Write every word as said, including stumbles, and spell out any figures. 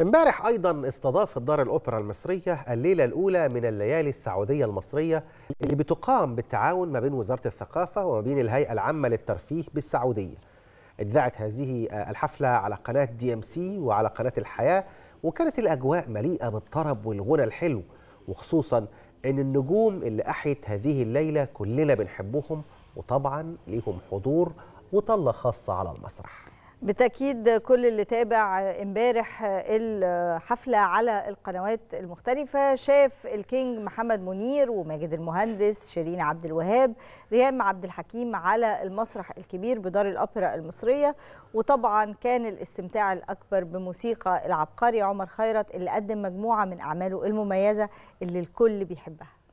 امبارح أيضا استضافت دار الأوبرا المصرية الليلة الأولى من الليالي السعودية المصرية اللي بتقام بالتعاون ما بين وزارة الثقافة وما بين الهيئة العامة للترفيه بالسعودية. اتذاعت هذه الحفلة على قناة دي ام سي وعلى قناة الحياة، وكانت الأجواء مليئة بالطرب والغنى الحلو، وخصوصا أن النجوم اللي أحيت هذه الليلة كلنا بنحبهم وطبعا ليهم حضور وطلة خاصة على المسرح. بالتأكيد كل اللي تابع امبارح الحفلة على القنوات المختلفة شاف الكينج محمد منير وماجد المهندس، شيرين عبد الوهاب، ريام عبد الحكيم على المسرح الكبير بدار الأوبرا المصرية. وطبعا كان الاستمتاع الأكبر بموسيقى العبقري عمر خيرت اللي قدم مجموعة من أعماله المميزة اللي الكل بيحبها.